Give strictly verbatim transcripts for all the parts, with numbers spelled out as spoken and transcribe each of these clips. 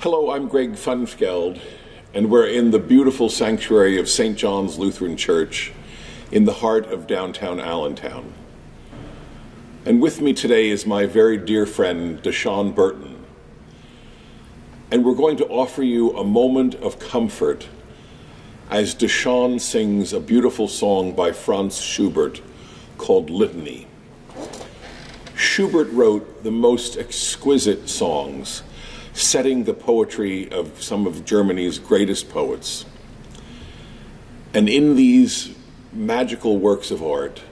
Hello, I'm Greg Funfgeld, and we're in the beautiful sanctuary of Saint John's Lutheran Church in the heart of downtown Allentown. And with me today is my very dear friend, Dashon Burton. And we're going to offer you a moment of comfort as Dashon sings a beautiful song by Franz Schubert called Litanei. Schubert wrote the most exquisite songs, setting the poetry of some of Germany's greatest poets. And in these magical works of art,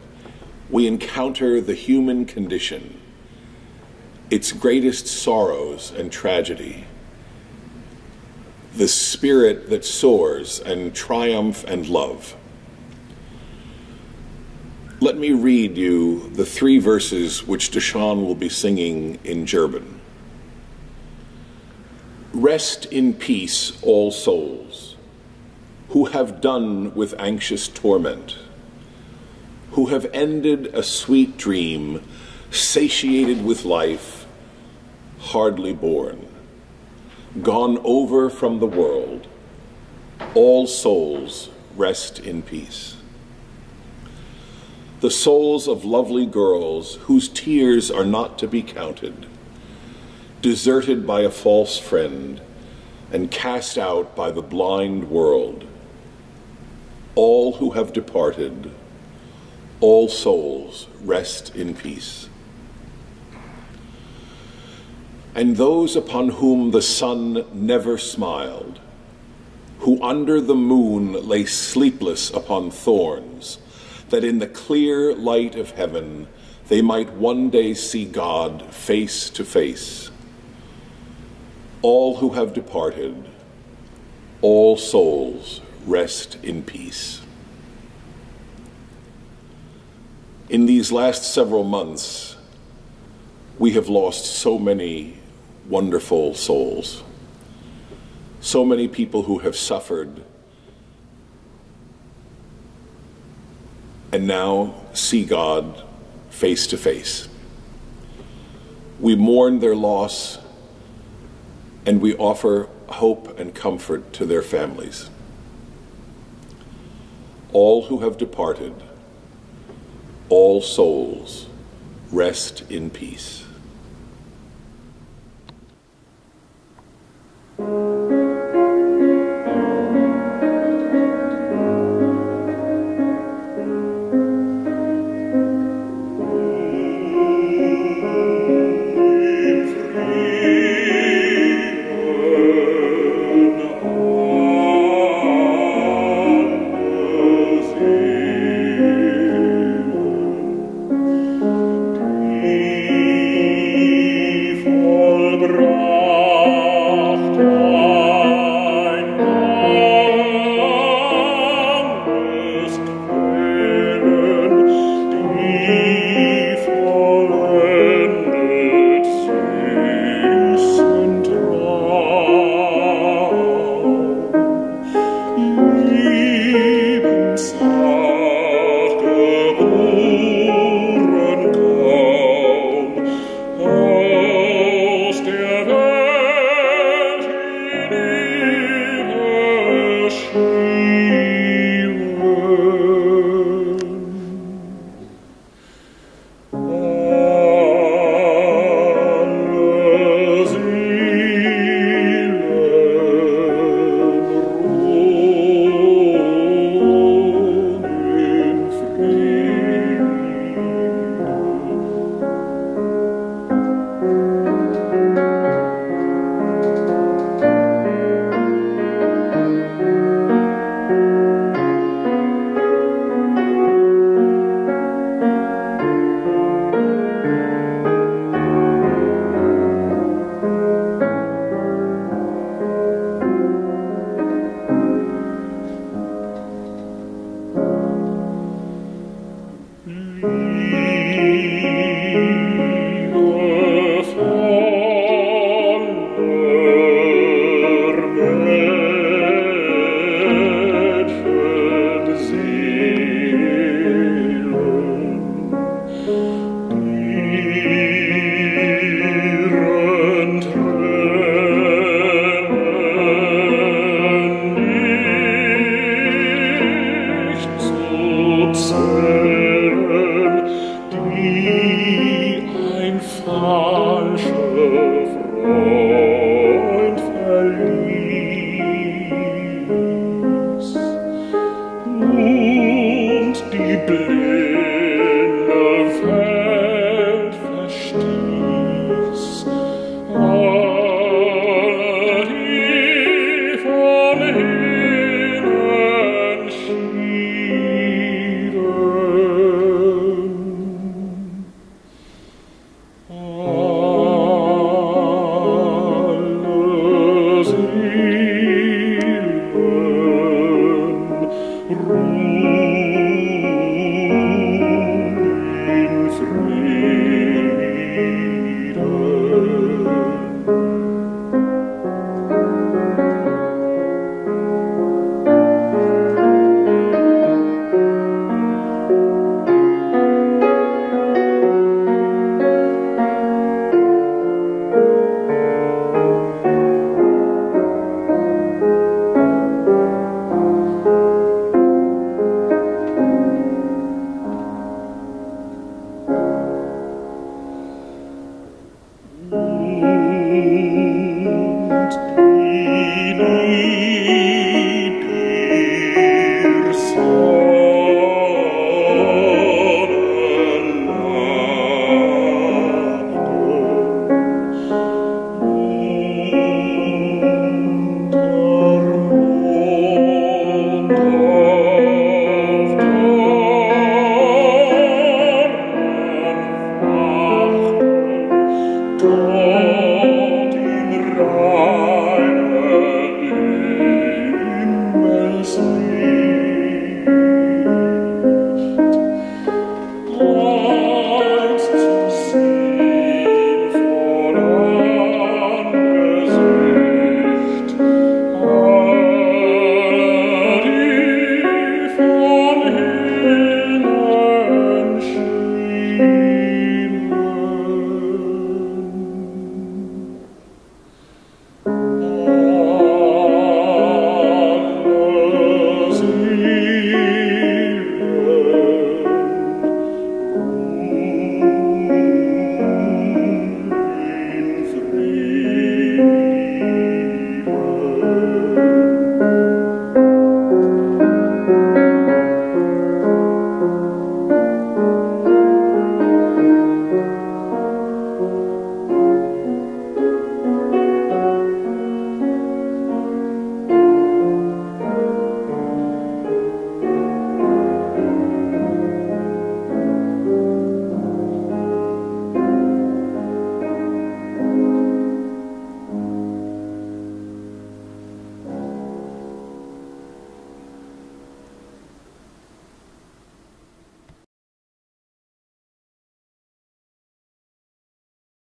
we encounter the human condition, its greatest sorrows and tragedy, the spirit that soars and triumph and love. Let me read you the three verses which Dashon will be singing in German. Rest in peace, all souls, who have done with anxious torment, who have ended a sweet dream, satiated with life, hardly born, gone over from the world. All souls, rest in peace. The souls of lovely girls whose tears are not to be counted, deserted by a false friend and cast out by the blind world. All who have departed, all souls, rest in peace. And those upon whom the sun never smiled, who under the moon lay sleepless upon thorns, that in the clear light of heaven they might one day see God face to face. All who have departed, all souls, rest in peace. In these last several months, we have lost so many wonderful souls, so many people who have suffered and now see God face to face. We mourn their loss, and we offer hope and comfort to their families. All who have departed, all souls, rest in peace.